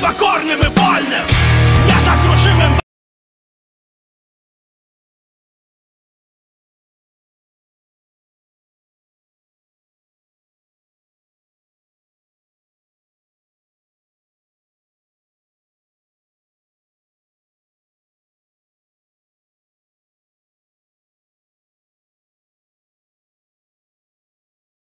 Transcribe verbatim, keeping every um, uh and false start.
покорным и больным.